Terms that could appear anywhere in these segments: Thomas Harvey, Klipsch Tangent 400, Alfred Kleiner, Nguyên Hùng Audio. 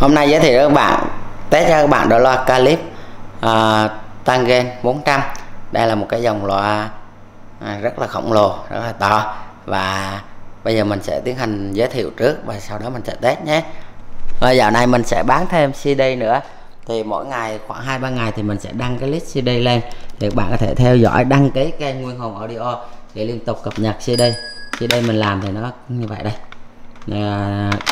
Hôm nay giới thiệu các bạn, test cho các bạn đó loa Klipsch Tangent 400. Đây là một cái dòng loa rất là khổng lồ, rất là to. Và bây giờ mình sẽ tiến hành giới thiệu trước và sau đó mình sẽ test nhé. Và dạo này mình sẽ bán thêm CD nữa. Thì mỗi ngày khoảng 2-3 ngày thì mình sẽ đăng cái list CD lên. Thì các bạn có thể theo dõi, đăng ký kênh Nguyên Hùng Audio để liên tục cập nhật CD. CD mình làm thì nó như vậy đây.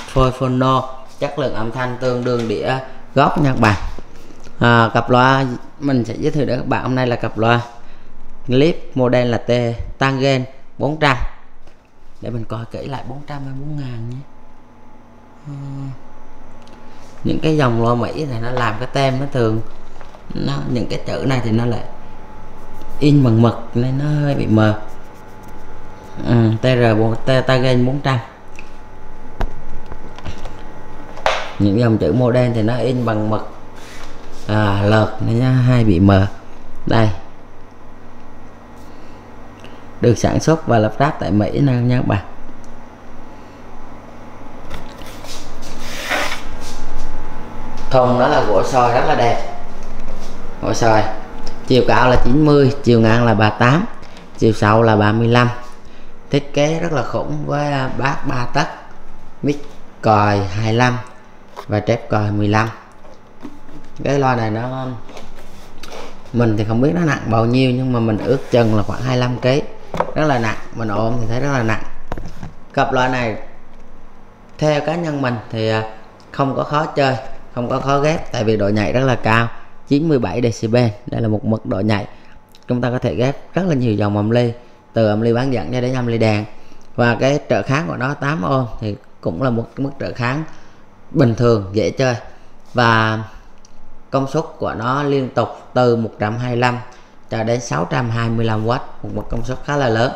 Phôi phono, chất lượng âm thanh tương đương đĩa gốc nha các bạn. Cặp loa mình sẽ giới thiệu đến các bạn hôm nay là cặp loa Klipsch model là Tangent 400. Để mình coi kỹ lại 424.000 nhé. Những cái dòng loa Mỹ thì nó làm cái tem nó thường những cái chữ này thì nó lại in bằng mực nên nó hơi bị mờ. Tangent 400, những dòng chữ model thì nó in bằng mực lợt nên nó hay bị mờ. Đây, được sản xuất và lắp ráp tại Mỹ nha các bạn. Thùng đó là gỗ sồi, rất là đẹp. Gỗ sồi, chiều cao là 90, chiều ngang là 38, chiều sâu là 35. Thiết kế rất là khủng với bát 3 tấc, mic còi 25 và trép còi 15. Cái loa này nó, mình thì không biết nó nặng bao nhiêu nhưng mà mình ước chừng là khoảng 25 kg. Rất là nặng, mình ôm thì thấy rất là nặng. Cặp loa này theo cá nhân mình thì không có khó chơi, không có khó ghép, tại vì độ nhạy rất là cao, 97 dB. Đây là một mức độ nhạy chúng ta có thể ghép rất là nhiều dòng âm ly, từ âm ly bán dẫn cho đến âm ly đàn. Và cái trợ kháng của nó 8 ohm thì cũng là một mức trợ kháng bình thường, dễ chơi. Và công suất của nó liên tục từ 125 cho đến 625W, một mức công suất khá là lớn.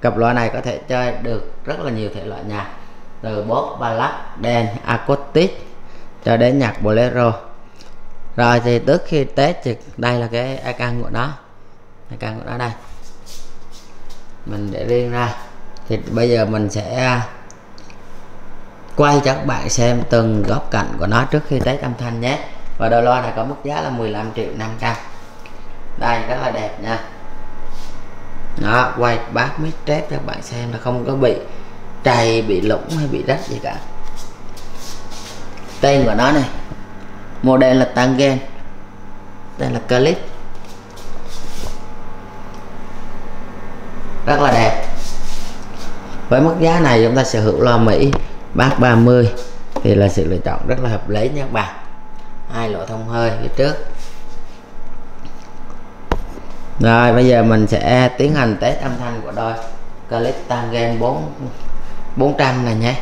Cặp loa này có thể chơi được rất là nhiều thể loại nhạc, từ pop, ballad, dance, acoustic cho đến nhạc bolero. Rồi thì trước khi test thì đây là cái icon của nó, icon của nó đây, mình để riêng ra. Thì bây giờ mình sẽ quay cho các bạn xem từng góc cạnh của nó trước khi test âm thanh nhé. Và đôi loa này có mức giá là 15.500.000. Đây, rất là đẹp nha. Đó, quay bát mic trép cho các bạn xem là không có bị trầy, bị lủng hay bị rách gì cả. Tên của nó này, model là Tangent, tên là Klipsch, rất là đẹp. Với mức giá này chúng ta sở hữu loa Mỹ bát 30 thì là sự lựa chọn rất là hợp lý nha các bạn. Hai lỗ thông hơi phía trước. Rồi bây giờ mình sẽ tiến hành test âm thanh của đôi Klipsch Tangent 400 này nhé.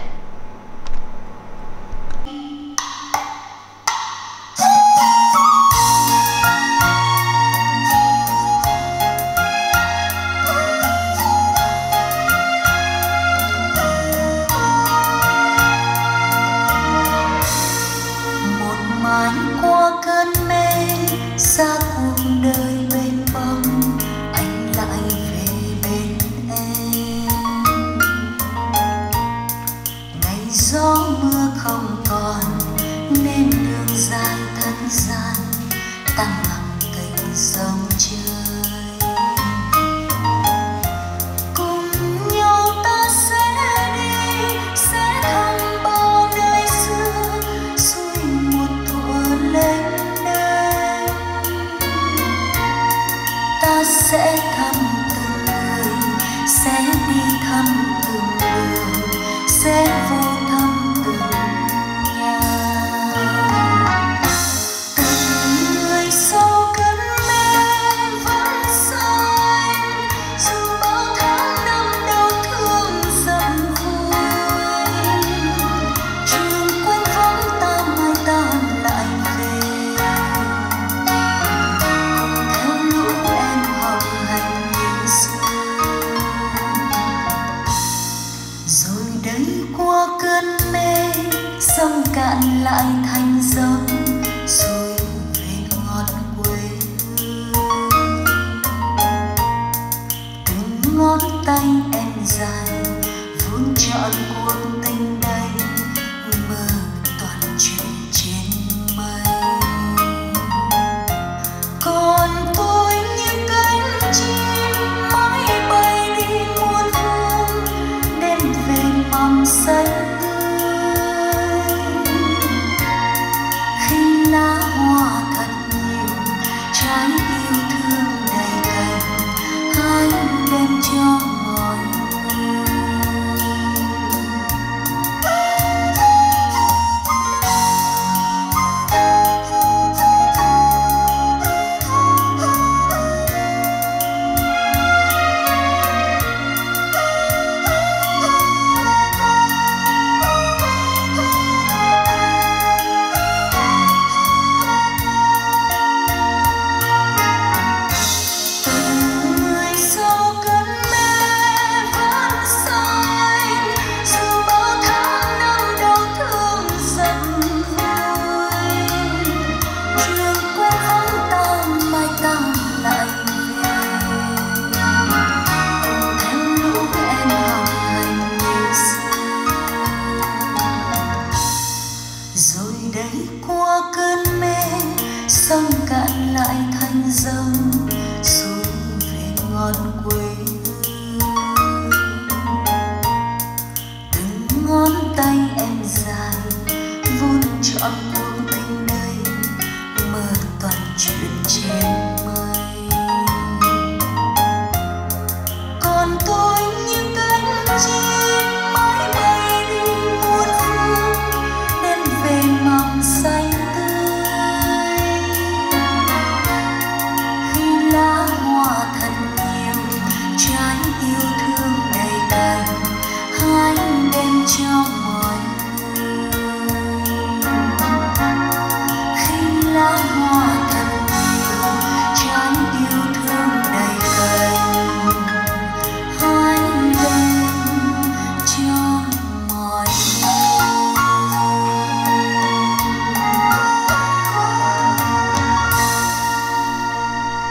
Tăng lòng tình sông trời, cùng nhau ta sẽ đi, sẽ thăm bao nơi xưa, xuôi một thuở lên đây. Ta sẽ thăm từng người, sẽ đi thăm từng đường, sẽ vô cạn lại thành dòng, rồi về ngọn quê hương. Từng ngón tay em dài vun trọn cuộc tình đây, mơ toàn chuyện. Rồi đấy qua cơn mê, sông cạn lại thành dâng, rồi về ngọn quê hương. Từng ngón tay em dài, vun trọn cuộc tình đây, mơ toàn chuyện trên.